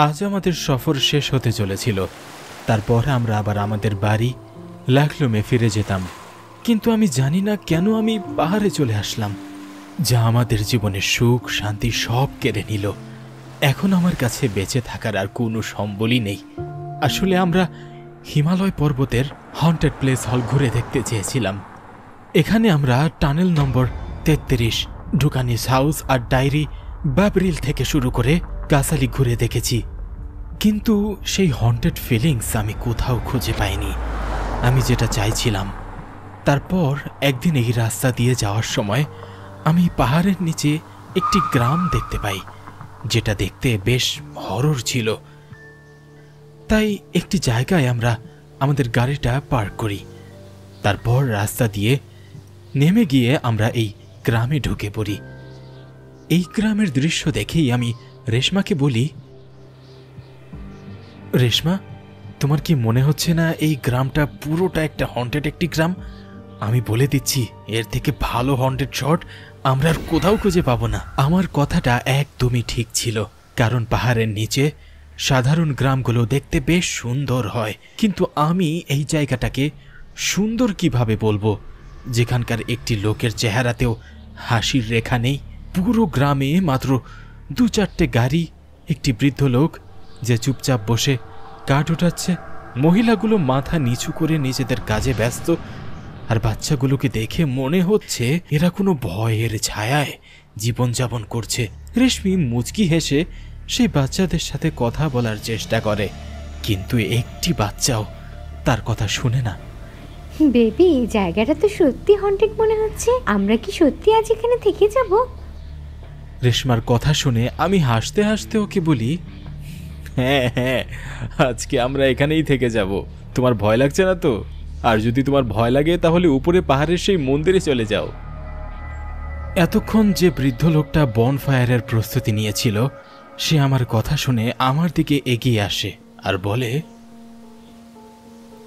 आज हमारे सफर शेष होते चलेছিল। তারপর আমরা আবার আমাদের বাড়ি লাখলুমে ফিরে যেতাম। কিন্তু আমি জানি না কেন আমি পাহাড়ে চলে আসলাম, যা আমাদের জীবনে সুখ শান্তি সব কেড়ে নিল। এখন আমার কাছে বেঁচে থাকার আর কোনো সম্বলই নেই। আসলে আমরা হিমালয় পর্বতের হন্টেড প্লেস হল ঘুরে দেখতে চেয়েছিলাম। এখানে আমরা টানেল নম্বর ৩৩, ঢুকানিস হাউস আর ডায়েরি ব্যাবরিল থেকে শুরু করে কাসালি ঘুরে দেখেছি, কিন্তু সেই হন্টেড ফিলিংস আমি কোথাও খুঁজে পাইনি, আমি যেটা চাইছিলাম। তারপর একদিন এই রাস্তা দিয়ে যাওয়ার সময় আমি পাহাড়ের নিচে একটি গ্রাম দেখতে পাই, যেটা দেখতে বেশ হরর ছিল। তাই একটি জায়গায় আমরা আমাদের গাড়িটা পার্ক করি। তারপর রাস্তা দিয়ে নেমে গিয়ে আমরা এই গ্রামে ঢুকে পড়ি। এই গ্রামের দৃশ্য দেখেই আমি রেশমাকে বলি, রেশমা, তোমার কি মনে হচ্ছে না এই গ্রামটা পুরোটা একটা হন্টেড একটি গ্রাম? আমি বলে দিচ্ছি, এর থেকে ভালো হন্টেড শট আমরা আর কোথাও খুঁজে পাবো না। আমার কথাটা একদমই ঠিক ছিল, কারণ পাহাড়ের নিচে সাধারণ গ্রামগুলো দেখতে বেশ সুন্দর হয়, কিন্তু আমি এই জায়গাটাকে সুন্দর কিভাবে বলবো, যেখানকার একটি লোকের চেহারাতেও হাসির রেখা নেই। পুরো গ্রামে মাত্র ২-৪টে গাড়ি, একটি বৃদ্ধ লোক যে চুপচাপ বসে কাঠ ওঠাচ্ছে, মহিলাগুলো মাথা নিচু করে নিজেদের কাজে ব্যস্ত, আর বাচ্চাগুলোকে দেখে মনে হচ্ছে এরা কোনো ভয়ের ছায়ায় জীবনযাপন করছে। রেশমি মুচকি হেসে সেই বাচ্চাদের সাথে কথা বলার চেষ্টা করে, কিন্তু একটি বাচ্চাও তার কথা শুনে না। বেবি, জায়গাটা তো সত্যি হন্টেড মনে হচ্ছে। আমরা কি সত্যি আজ এখানে থেকে যাব? রেশমার কথা শুনে আমি হাসতে হাসতে ওকে বলি, হ্যাঁ আজকে আমরা এখানেই থেকে যাব। তোমার ভয় লাগছে না তো? আর যদি তোমার ভয় লাগে তাহলে উপরে পাহাড়ের সেই মন্দিরে চলে যাও। এতক্ষণ যে বৃদ্ধ লোকটা বনফায়ারের প্রস্তুতি নিয়েছিল, সে আমার কথা শুনে আমার দিকে এগিয়ে আসে আর বলে,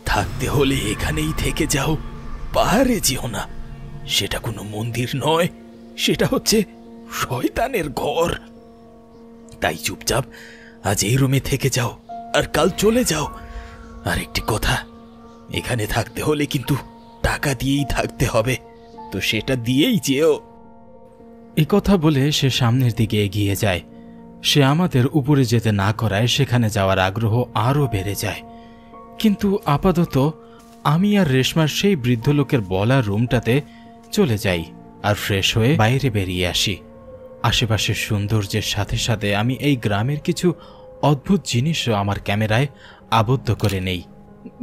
থাকতে হলে এখানেই থেকে যাও, পাহাড়ে যেও না। সেটা কোনো মন্দির নয়, সেটা হচ্ছে শয়তানের ঘর। তাই চুপচাপ আজ এই রুমে থেকে যাও, আর কাল চলে যাও। আর একটি কথা, এখানে থাকতে হলে কিন্তু টাকা দিয়েই থাকতে হবে, তো সেটা দিয়েই যেও। এ কথা বলে সে সামনের দিকে এগিয়ে যায়। সে আমাদের উপরে যেতে না করায় সেখানে যাওয়ার আগ্রহ আরও বেড়ে যায়। কিন্তু আপাতত আমি আর রেশমার সেই বৃদ্ধ লোকের বলা রুমটাতে চলে যাই আর ফ্রেশ হয়ে বাইরে বেরিয়ে আসি। আশেপাশের সৌন্দর্যের সাথে সাথে আমি এই গ্রামের কিছু অদ্ভুত জিনিসও আমার ক্যামেরায় আবদ্ধ করে নেই।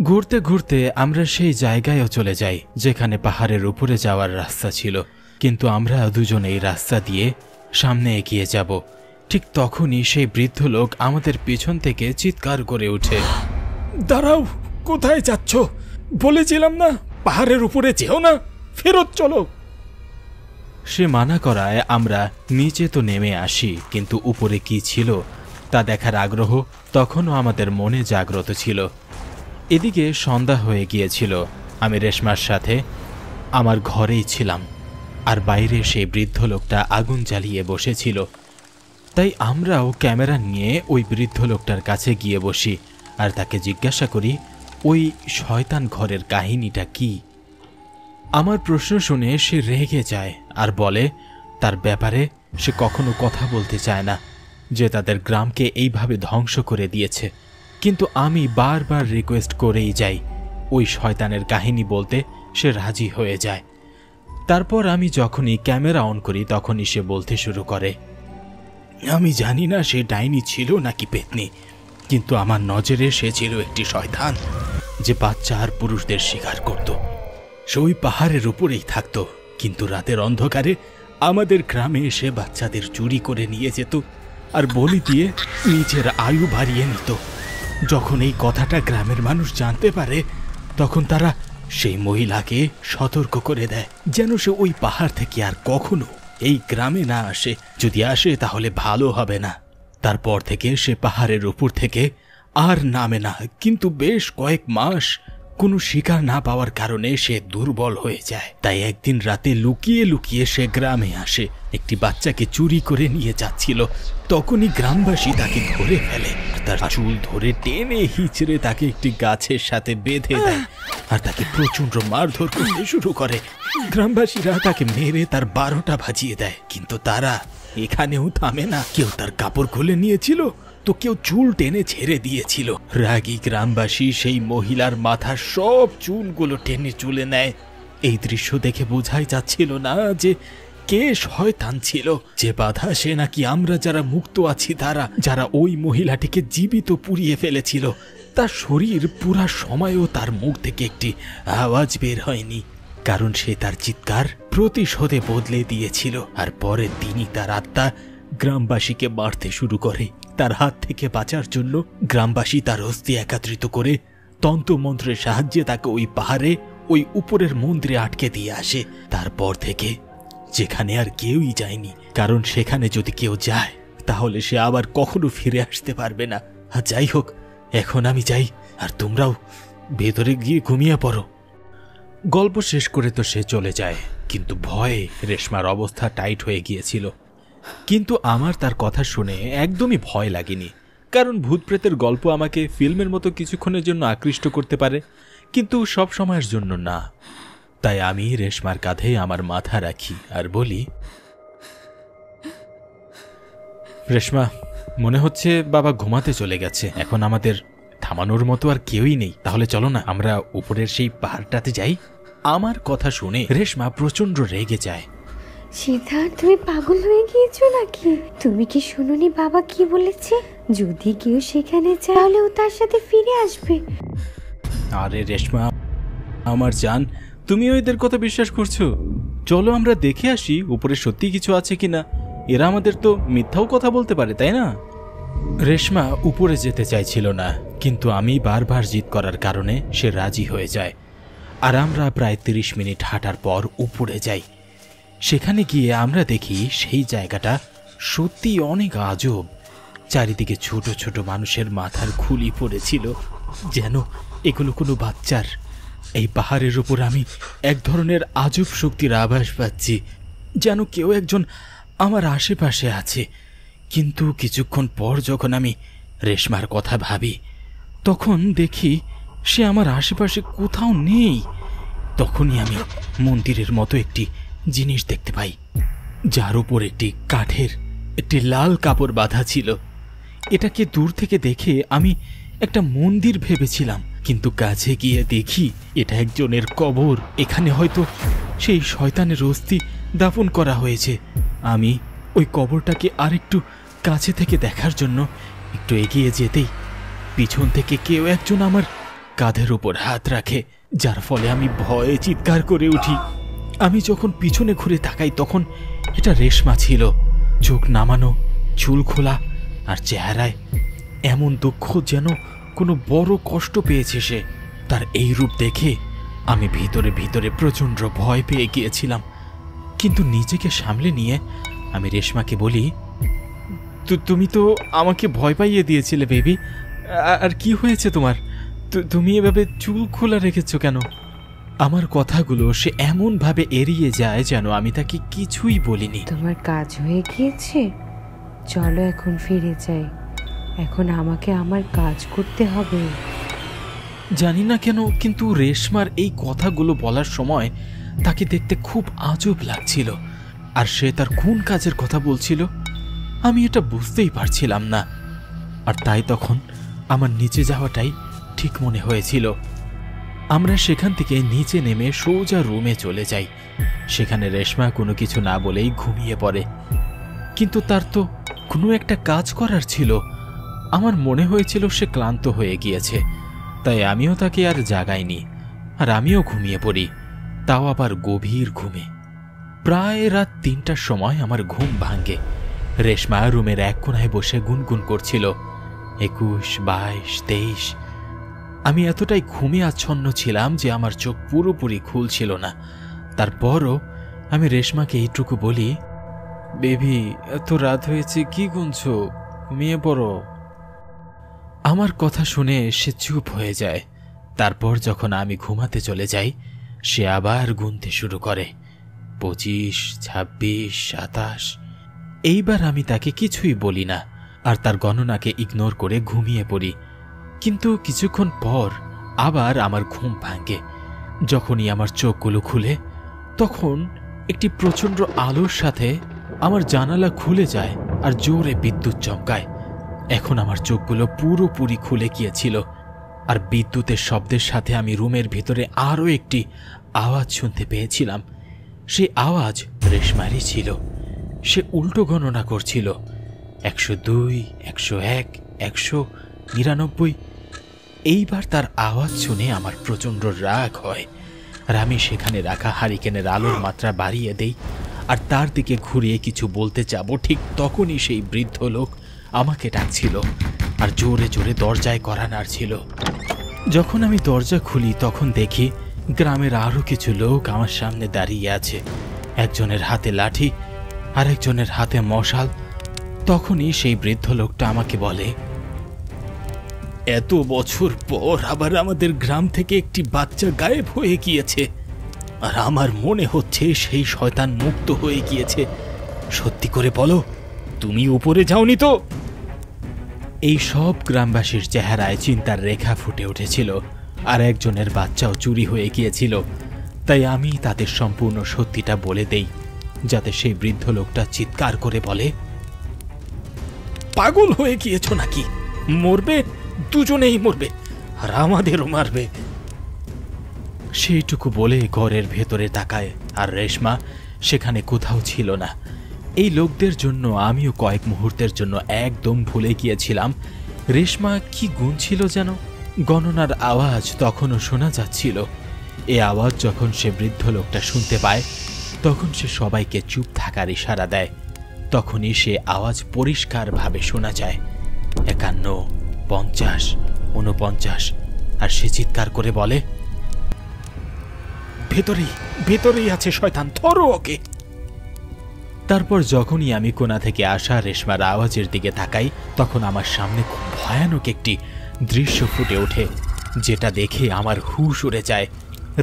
ঘুরতে ঘুরতে আমরা সেই জায়গায়ও চলে যাই যেখানে পাহাড়ের উপরে যাওয়ার রাস্তা ছিল, কিন্তু আমরা দুজন এই রাস্তা দিয়ে সামনে এগিয়ে যাব। ঠিক তখনই সেই বৃদ্ধ লোক আমাদের পিছন থেকে চিৎকার করে ওঠে, দাঁড়াও, কোথায় যাচ্ছ? বলেছিলাম না পাহাড়ের উপরে যেও না, ফেরত চলো। সে মানা করায় আমরা নিচে তো নেমে আসি, কিন্তু উপরে কি ছিল তা দেখার আগ্রহ তখনও আমাদের মনে জাগ্রত ছিল। এদিকে সন্ধ্যা হয়ে গিয়েছিল। আমি রেশমার সাথে আমার ঘরেই ছিলাম, আর বাইরে সেই বৃদ্ধ লোকটা আগুন জ্বালিয়ে বসেছিল। তাই আমরাও ক্যামেরা নিয়ে ওই বৃদ্ধ লোকটার কাছে গিয়ে বসি আর তাকে জিজ্ঞাসা করি ওই শয়তান ঘরের কাহিনীটা কি। আমার প্রশ্ন শুনে সে রেগে যায় আর বলে তার ব্যাপারে সে কখনো কথা বলতে চায় না, যে তাদের গ্রামকে এইভাবে ধ্বংস করে দিয়েছে। কিন্তু আমি বারবার রিকোয়েস্ট করেই যাই ওই শয়তানের কাহিনী বলতে, সে রাজি হয়ে যায়। তারপর আমি যখনই ক্যামেরা অন করি তখনই সে বলতে শুরু করে, আমি জানি না সে ডাইনি ছিল নাকি পেতনি, কিন্তু আমার নজরে সে ছিল একটি শয়তান, যে বাচ্চা আর পুরুষদের শিকার করত। সে ওই পাহাড়ের উপরেই থাকত, কিন্তু রাতের অন্ধকারে আমাদের গ্রামে এসে বাচ্চাদের চুরি করে নিয়ে যেত আর বলি দিয়ে নিজের আয়ু বাড়িয়ে নিত। যখন এই কথাটা গ্রামের মানুষ জানতে পারে, তখন তারা সেই মহিলাকে সতর্ক করে দেয় যেন সে ওই পাহাড় থেকে আর কখনো এই গ্রামে না আসে, যদি আসে তাহলে ভালো হবে না। তারপর থেকে সে পাহাড়ের উপর থেকে আর নামে না, কিন্তু বেশ কয়েক মাস কোনো শিকার না পাওয়ার কারণে সে দুর্বল হয়ে যায়। তাই একদিন রাতে লুকিয়ে লুকিয়ে সে গ্রামে আসে। একটি বাচ্চাকে চুরি করে নিয়ে যাচ্ছিল, তখনই গ্রামবাসী তাকে ধরে ফেলে। তার চুল ধরে টেনে হিচড়ে তাকে একটি গাছের সাথে বেঁধে দেয় আর তাকে প্রচন্ড মারধর করতে শুরু করে। গ্রামবাসীরা তাকে মেরে তার 12টা বাজিয়ে দেয়, কিন্তু তারা এখানেও থামে না। কেউ তার কাপড় খুলে নিয়েছিল, তো কেউ চুল টেনে ছেড়ে দিয়েছিল। রাগী গ্রামবাসী সেই মহিলার মাথার সব চুলগুলো টেনে চুলে নেয়। এই দৃশ্য দেখে বোঝাই যাচ্ছিল না যে কে শয়তান ছিল যে বাধা সে নাকি আমরা যারা মুক্ত আছি তারা, যারা ওই মহিলাটিকে জীবিত পুড়িয়ে ফেলেছিল। তার শরীর পুরা সময়ও তার মুখ থেকে একটি আওয়াজ বের হয়নি, কারণ সে তার চিৎকার প্রতিশোধে বদলে দিয়েছিল। আর পরে তিনি তার আত্মা গ্রামবাসীকে মারতে শুরু করে। তার হাত থেকে বাঁচার জন্য গ্রামবাসী তার অস্থি একত্রিত করে তন্ত্রমন্ত্রের সাহায্যে তাকে ওই পাহাড়ে ওই উপরের মন্দিরে আটকে দিয়ে আসে। তারপর থেকে যেখানে আর কেউই যায়নি, কারণ সেখানে যদি কেউ যায় তাহলে সে আবার কখনো ফিরে আসতে পারবে না। আর যাই হোক, এখন আমি যাই, আর তোমরাও ভেতরে গিয়ে ঘুমিয়ে পড়ো। গল্প শেষ করে তো সে চলে যায়, কিন্তু ভয়ে রেশমার অবস্থা টাইট হয়ে গিয়েছিল। কিন্তু আমার তার কথা শুনে একদমই ভয় লাগেনি, কারণ ভূতপ্রেতের গল্প আমাকে ফিল্মের মতো কিছুক্ষণের জন্য আকৃষ্ট করতে পারে, কিন্তু সব সময়ের জন্য না। তাই আমি রেশমার কাঁধে আমার মাথা রাখি আর বলি, রেশমা, মনে হচ্ছে বাবা ঘুমাতে চলে গেছে। এখন আমাদের থামানোর মতো আর কেউই নেই, তাহলে চলো না আমরা উপরের সেই পাহাড়টাতে যাই। আমার কথা শুনে রেশমা প্রচন্ড রেগে যায়। সিদ্ধার্থ, তুমি পাগল হয়ে গিয়েছো নাকি? তুমি কি শুনোনি বাবা কি বলেছে? যদি কেউ সেখানে যায় তাহলে ও তার সাথে ফিরে আসবে। আরে রেশমা আমার জান, তুমি ওদের কথা বিশ্বাস করছো? চলো আমরা দেখে আসি উপরে সত্যি কিছু আছে কিনা। এরা আমাদের তো মিথ্যাও কথা বলতে পারে, তাই না? রেশমা উপরে যেতে চাইছিল না, কিন্তু আমি বারবার জিদ করার কারণে সে রাজি হয়ে যায়। আর আমরা প্রায় 30 মিনিট হাঁটার পর উপরে যাই। সেখানে গিয়ে আমরা দেখি সেই জায়গাটা সত্যি অনেক আজব। চারিদিকে ছোট ছোট মানুষের মাথার খুলি পড়েছিল, যেন এগুলো কোনো বাচ্চার। এই পাহাড়ের উপর আমি এক ধরনের আজব শক্তির আভাস পাচ্ছি, যেন কেউ একজন আমার আশেপাশে আছে। কিন্তু কিছুক্ষণ পর যখন আমি রেশমার কথা ভাবি, তখন দেখি সে আমার আশেপাশে কোথাও নেই। তখনই আমি মন্দিরের মতো একটি জিনিস দেখতে পাই, যার উপর একটি কাঠের একটি লাল কাপড় বাঁধা ছিল। এটাকে দূর থেকে দেখে আমি একটা মন্দির ভেবেছিলাম, কিন্তু কাছে গিয়ে দেখি এটা একজনের কবর। এখানে হয়তো সেই শয়তানের অস্থি দাফন করা হয়েছে। আমি ওই কবরটাকে আরেকটু কাছে থেকে দেখার জন্য একটু এগিয়ে যেতেই পিছন থেকে কেউ একজন আমার কাঁধের উপর হাত রাখে, যার ফলে আমি ভয়ে চিৎকার করে উঠি। আমি যখন পিছনে ঘুরে তাকাই তখন এটা রেশমা ছিল। চোখ নামানো, চুল খোলা, আর চেহারায় এমন দুঃখ যেন কোনো বড় কষ্ট পেয়েছে সে। তার এই রূপ দেখে আমি ভিতরে ভিতরে প্রচণ্ড ভয় পেয়ে গিয়েছিলাম, কিন্তু নিজেকে সামলে নিয়ে আমি রেশমাকে বলি, তুমি তো আমাকে ভয় পাইয়ে দিয়েছিলে বেবি। আর কি হয়েছে তোমার? তুমি এভাবে চুল খোলা রেখেছো কেন? আমার কথাগুলো সে এমনভাবে এড়িয়ে যায় যেন আমি তাকে কিছুই বলিনি। তোমার কাজ হয়ে গিয়েছে, চলো এখন ফিরে যাই। এখন আমাকে আমার কাজ করতে হবে। জানি না কেন, কিন্তু রেশমার এই কথাগুলো বলার সময় তাকে দেখতে খুব আজব লাগছিল। আর সে তার কোন কাজের কথা বলছিল আমি এটা বুঝতেই পারছিলাম না, আর তাই তখন আমার নিচে যাওয়াটাই ঠিক মনে হয়েছিল। আমরা সেখান থেকে নিচে নেমে সোজা রুমে চলে যাই। সেখানে রেশমা কোনো কিছু না বলেই ঘুমিয়ে পড়ে, কিন্তু তার তো কোনো একটা কাজ করার ছিল। আমার মনে হয়েছিল সে ক্লান্ত হয়ে গিয়েছে, তাই আমিও তাকে আর জাগাইনি, আর আমিও ঘুমিয়ে পড়ি, তাও আবার গভীর ঘুমে। প্রায় রাত 3টার সময় আমার ঘুম ভাঙে। রেশমা রুমের এক কোণায় বসে গুনগুন করছিল 21, 22, 23। আমি এতটাই ঘুমে আচ্ছন্ন ছিলাম যে আমার চোখ পুরোপুরি খুলছিল না। তারপরও আমি রেশমাকে এইটুকু বলি, বেবি এত রাত হয়েছে, কি গুনছ? ঘুমিয়ে পড়ো। আমার কথা শুনে সে চুপ হয়ে যায়। তারপর যখন আমি ঘুমাতে চলে যাই সে আবার গুনতে শুরু করে 25, 26, 27। এইবার আমি তাকে কিছুই বলি না আর তার গণনাকে ইগনোর করে ঘুমিয়ে পড়ি। কিন্তু কিছুক্ষণ পর আবার আমার ঘুম ভাঙে। যখনই আমার চোখগুলো খুলে তখন একটি প্রচণ্ড আলোর সাথে আমার জানালা খুলে যায় আর জোরে বিদ্যুৎ চমকায়। এখন আমার চোখগুলো পুরোপুরি খুলে গিয়েছিল আর বিদ্যুতের শব্দের সাথে আমি রুমের ভিতরে আরও একটি আওয়াজ শুনতে পেয়েছিলাম। সেই আওয়াজ রেশমারি ছিল। সে উল্টো গণনা করছিল, 102, 101, 199। এইবার তার আওয়াজ শুনে আমার প্রচণ্ড রাগ হয় আর আমি সেখানে রাখা হারিকেনের আলোর মাত্রা বাড়িয়ে দেই আর তার দিকে ঘুরিয়ে কিছু বলতে যাব, ঠিক তখনই সেই বৃদ্ধ লোক আমাকে ডাকছিল আর জোরে জোরে দরজায় কড়া নাড়ছিল। যখন আমি দরজা খুলি তখন দেখি গ্রামের আরও কিছু লোক আমার সামনে দাঁড়িয়ে আছে, একজনের হাতে লাঠি আর একজনের হাতে মশাল। তখনই সেই বৃদ্ধ লোকটা আমাকে বলে, এত বছর পর আবার আমাদের গ্রাম থেকে একটি বাচ্চা গায়েব হয়ে গিয়েছে আর আমার মনে হচ্ছে সেই শয়তান মুক্ত হয়ে গিয়েছে। সত্যি করে বলো, তুমি উপরে যাওনি তো? এই সব গ্রামবাসীর চেহারায় চিন্তার রেখা ফুটে উঠেছিল আর একজনের বাচ্চাও চুরি হয়ে গিয়েছিল। তাই আমি তাদের সম্পূর্ণ সত্যিটা বলে দেই যাতে সেই বৃদ্ধ লোকটা চিৎকার করে বলে, পাগল হয়ে গিয়েছ নাকি? মরবে, দুজনেই মরবে আর আমাদেরও মারবে। সেইটুকু বলে ঘরের ভেতরে তাকায় আর রেশমা সেখানে কোথাও ছিল না। এই লোকদের জন্য আমিও কয়েক মুহূর্তের জন্য একদম ভুলে গিয়েছিলাম রেশমা কি গুণ ছিল যেন। গণনার আওয়াজ তখনও শোনা যাচ্ছিল। এ আওয়াজ যখন সে বৃদ্ধ লোকটা শুনতে পায় তখন সে সবাইকে চুপ থাকার ইশারা দেয়। তখনই সে আওয়াজ পরিষ্কারভাবে শোনা যায়, 51, 50, 49। আর সে চিৎকার করে বলে, ভেতরেই আছে শয়তান, ধরো ওকে। তারপর যখনই আমি কোণা থেকে আসা রেশমার আওয়াজের দিকে তাকাই তখন আমার সামনে খুব ভয়ানক একটি দৃশ্য ফুটে ওঠে যেটা দেখে আমার হুঁশ উড়ে যায়।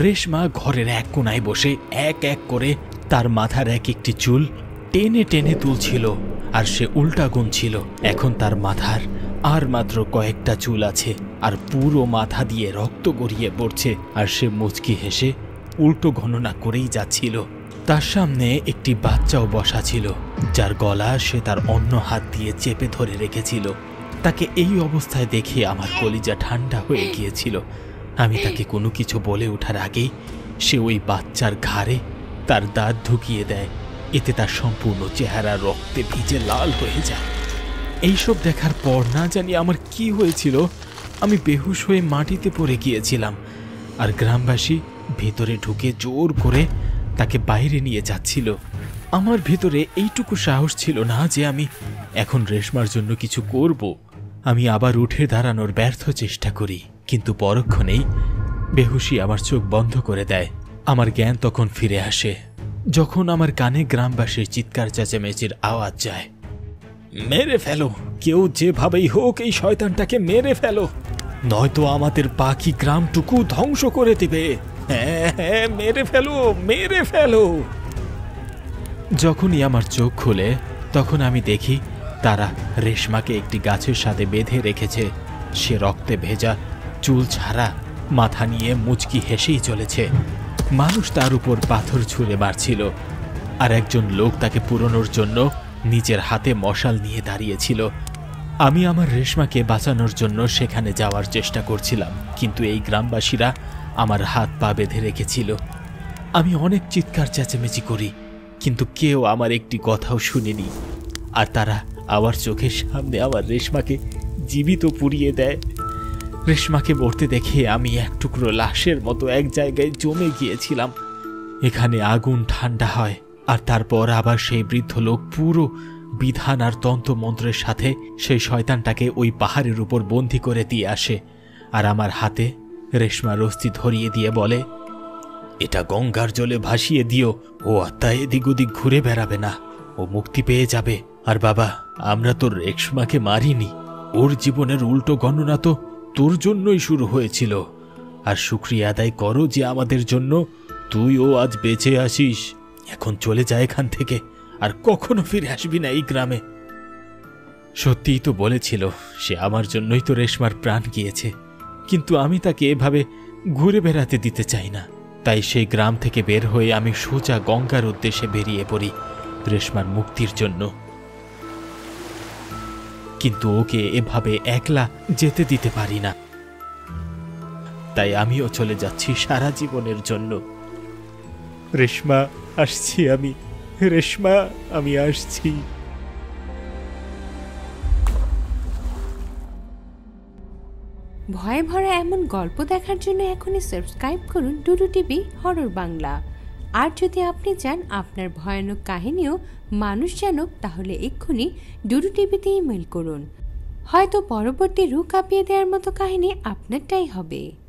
রেশমা ঘরের এক কোণায় বসে এক এক করে তার মাথার এক একটি চুল টেনে টেনে তুলছিল আর সে উল্টা গুনছিল। এখন তার মাথার আর মাত্র কয়েকটা চুল আছে আর পুরো মাথা দিয়ে রক্ত গড়িয়ে পড়ছে আর সে মুচকি হেসে উল্টো গণনা করেই যাচ্ছিল। তার সামনে একটি বাচ্চাও বসা ছিল যার গলা সে তার অন্য হাত দিয়ে চেপে ধরে রেখেছিল। তাকে এই অবস্থায় দেখে আমার কলিজা ঠান্ডা হয়ে গিয়েছিল। আমি তাকে কোনো কিছু বলে ওঠার আগেই সে ওই বাচ্চার ঘাড়ে তার দাঁত ঢুকিয়ে দেয়। এতে তার সম্পূর্ণ চেহারা রক্তে ভিজে লাল হয়ে যায়। এইসব দেখার পর না জানি আমার কি হয়েছিল, আমি বেহুশ হয়ে মাটিতে পড়ে গিয়েছিলাম আর গ্রামবাসী ভেতরে ঢুকে জোর করে তাকে বাইরে নিয়ে যাচ্ছিল। আমার ভেতরে এইটুকু সাহস ছিল না যে আমি এখন রেশমার জন্য কিছু করব। আমি আবার উঠে দাঁড়ানোর ব্যর্থ চেষ্টা করি, কিন্তু পরক্ষণেই বেহুশি আমার চোখ বন্ধ করে দেয়। আমার জ্ঞান তখন ফিরে আসে যখন আমার কানে গ্রামবাসীর চিৎকার চেঁচামেচির আওয়াজ যায়, মেরে ফেলো, কেউ যেভাবেই হোক এই শয়তানটাকে মেরে ফেলো, নয়তো আমাদের পাখি গ্রামটুকু ধ্বংস করে দেবে, হ্যাঁ হ্যাঁ মেরে ফেলো, মেরে ফেলো। যখনই আমার চোখ খুলে তখন আমি দেখি তারা রেশমাকে একটি গাছের সাথে বেঁধে রেখেছে। সে রক্তে ভেজা, চুল ছাড়া, মাথা নিয়ে মুচকি হেসেই চলেছে। মানুষ তার উপর পাথর ছুঁড়ে মারছিল আর একজন লোক তাকে পুরনোর জন্য নিজের হাতে মশাল নিয়ে দাঁড়িয়েছিল। আমি আমার রেশমাকে বাঁচানোর জন্য সেখানে যাওয়ার চেষ্টা করছিলাম, কিন্তু এই গ্রামবাসীরা আমার হাত পা বেঁধে রেখেছিল। আমি অনেক চিৎকার চেঁচামেচি করি কিন্তু কেউ আমার একটি কথাও শুনেনি আর তারা আমার চোখের সামনে আমার রেশমাকে জীবিত পুড়িয়ে দেয়। রেশমাকে মরতে দেখে আমি এক টুকরো লাশের মতো এক জায়গায় জমে গিয়েছিলাম। এখানে আগুন ঠান্ডা হয় আর তারপর আবার সেই বৃদ্ধ লোক পুরো বিধান আর তন্ত্রমন্ত্রের সাথে সেই শয়তানটাকে ওই পাহাড়ের উপর বন্দি করে দিয়ে আসে আর আমার হাতে রেশমার অস্থি ধরিয়ে দিয়ে বলে, এটা গঙ্গার জলে ভাসিয়ে দিও, ও আত্মা এদিক ওদিক ঘুরে বেড়াবে না, ও মুক্তি পেয়ে যাবে। আর বাবা, আমরা তো রেশমাকে মারিনি, ওর জীবনের উল্টো গণনা তো তোর জন্যই শুরু হয়েছিল। আর শুকরিয়া আদায় করো যে আমাদের জন্য তুইও আজ বেঁচে আসিস। এখন চলে যা এখান থেকে, আর কখনো ফিরে আসবি না এই গ্রামে। সত্যিই তো বলেছিল, সে আমার জন্যই তো রেশমার প্রাণ গিয়েছে, কিন্তু আমি তাকে এভাবে ঘুরে বেড়াতে দিতে চাই না। তাই সেই গ্রাম থেকে বের হয়ে আমি সোজা গঙ্গার উদ্দেশ্যে বেরিয়ে পড়ি রেশমার মুক্তির জন্য। কিন্তু ওকে এভাবে একলা যেতে দিতে পারি না, তাই আমিও চলে যাচ্ছি সারা জীবনের জন্য। রেশমা, আসছি আমি, রেশমা আমি আসছি। ভয় ভরা এমন গল্প দেখার জন্য এখনই সাবস্ক্রাইব করুন ডুডু টিভি হরর বাংলা। আর যদি আপনি চান আপনার ভয়ানক কাহিনীও মানুষ জানুক, তাহলে এক্ষুনি ডুডু টিভিতে ইমেল করুন। হয়তো পরবর্তী রূপ কাঁপিয়ে দেওয়ার মতো কাহিনী আপনারটাই হবে।